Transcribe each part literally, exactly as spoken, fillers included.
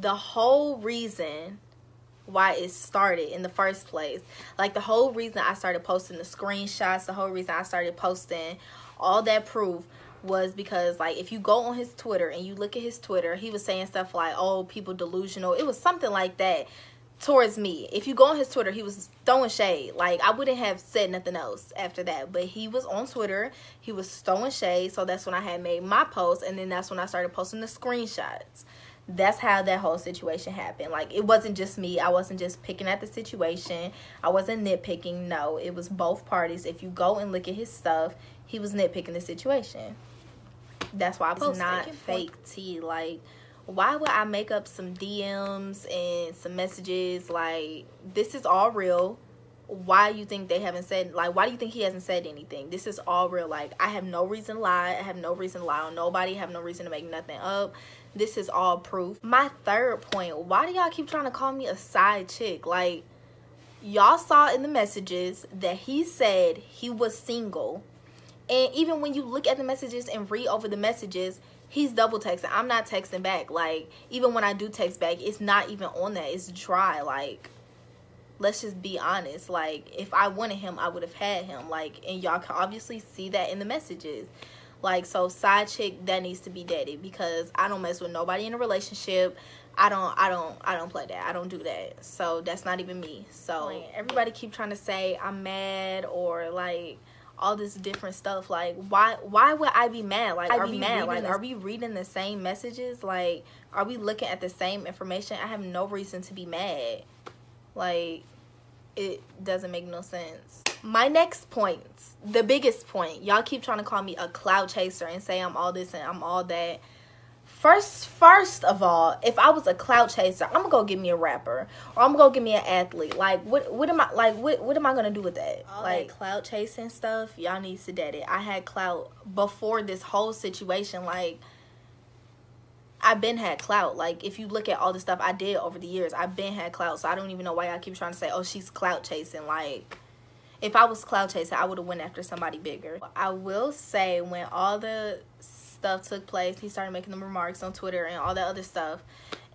the whole reason why it started in the first place, like the whole reason I started posting the screenshots, the whole reason I started posting all that proof was because, like, if you go on his Twitter and you look at his Twitter, he was saying stuff like, oh, people delusional. It was something like that towards me. If you go on his Twitter, he was throwing shade. Like, I wouldn't have said nothing else after that, but he was on Twitter, he was throwing shade. So that's when I had made my post, and then that's when I started posting the screenshots. That's how that whole situation happened. Like, it wasn't just me. I wasn't just picking at the situation. I wasn't nitpicking. No, it was both parties. If you go and look at his stuff, he was nitpicking the situation. That's why I posted. It's not fake tea. Like, why would I make up some D Ms and some messages? Like, this is all real. Why you think they haven't said, like, why do you think he hasn't said anything? This is all real. Like, I have no reason to lie. I have no reason to lie on nobody. I have no reason to make nothing up. This is all proof. My third point, why do y'all keep trying to call me a side chick? Like, y'all saw in the messages that he said he was single. And even when you look at the messages and read over the messages, he's double texting. I'm not texting back. Like, even when I do text back, it's not even on that. It's dry. Like, let's just be honest. Like, if I wanted him, I would have had him. Like, and y'all can obviously see that in the messages. Like, so side chick, that needs to be deaded, because I don't mess with nobody in a relationship. I don't, I don't, I don't play that. I don't do that. So that's not even me. So like, everybody keep trying to say I'm mad or like all this different stuff. Like, why, why would I be mad? Like, are we mad? Like, are we reading the same messages? Like, are we looking at the same information? I have no reason to be mad. Like, it doesn't make no sense. My next point, the biggest point, y'all keep trying to call me a clout chaser and say I'm all this and I'm all that. First, first of all, if I was a clout chaser, I'm gonna go get me a rapper, or I'm gonna go get me an athlete. Like, what, what am I, like, what, what am I gonna do with that? All like that clout chasing stuff, y'all need to dead it. I had clout before this whole situation. Like, I've been had clout. Like, if you look at all the stuff I did over the years, I've been had clout. So I don't even know why y'all keep trying to say, oh, she's clout chasing. Like, if I was clout chasing, I would have went after somebody bigger. I will say, when all the stuff took place, he started making them remarks on Twitter and all that other stuff,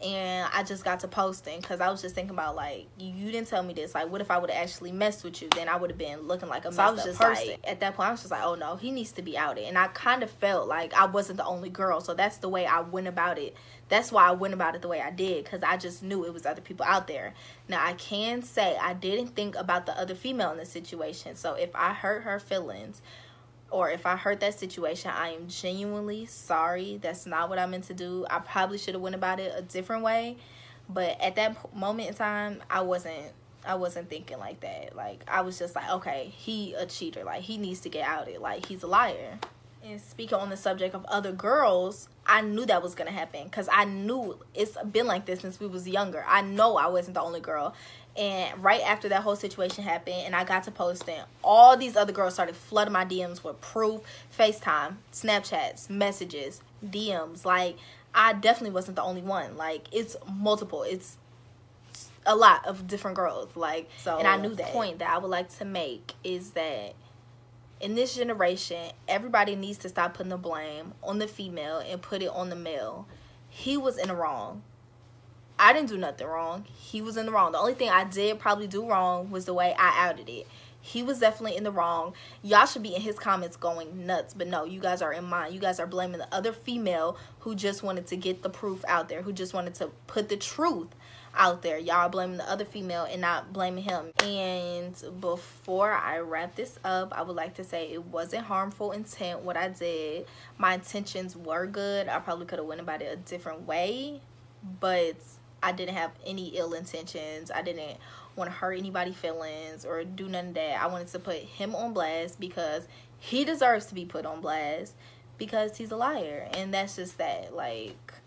and I just got to posting, because I was just thinking about, like, you didn't tell me this. Like, what if I would have actually messed with you? Then I would have been looking like a messed so I was up just person. Like, at that point I was just like, oh no, he needs to be outed. And I kind of felt like I wasn't the only girl, so that's the way I went about it. That's why I went about it the way I did, because I just knew it was other people out there. Now, I can say I didn't think about the other female in the situation, so if I hurt her feelings or if I hurt that situation, I am genuinely sorry. That's not what I meant to do. I probably should have went about it a different way. But at that moment in time, I wasn't I wasn't thinking like that. Like, I was just like, okay, he a cheater. Like, he needs to get outed. Like, he's a liar. And speaking on the subject of other girls, I knew that was going to happen, because I knew it's been like this since we was younger. I know I wasn't the only girl. And right after that whole situation happened and I got to posting, all these other girls started flooding my D Ms with proof, FaceTime, Snapchats, messages, D Ms. Like, I definitely wasn't the only one. Like, it's multiple. It's a lot of different girls. Like, so, and I knew that. The point that I would like to make is that in this generation, everybody needs to stop putting the blame on the female and put it on the male. He was in the wrong. I didn't do nothing wrong. He was in the wrong. The only thing I did probably do wrong was the way I outed it. He was definitely in the wrong. Y'all should be in his comments going nuts. But no, you guys are in mine. You guys are blaming the other female who just wanted to get the proof out there, who just wanted to put the truth out there. Y'all are blaming the other female and not blaming him. And before I wrap this up, I would like to say it wasn't harmful intent what I did. My intentions were good. I probably could have went about it a different way, but I didn't have any ill intentions. I didn't want to hurt anybody's feelings or do none of that. I wanted to put him on blast, because he deserves to be put on blast, because he's a liar. And that's just that. Like,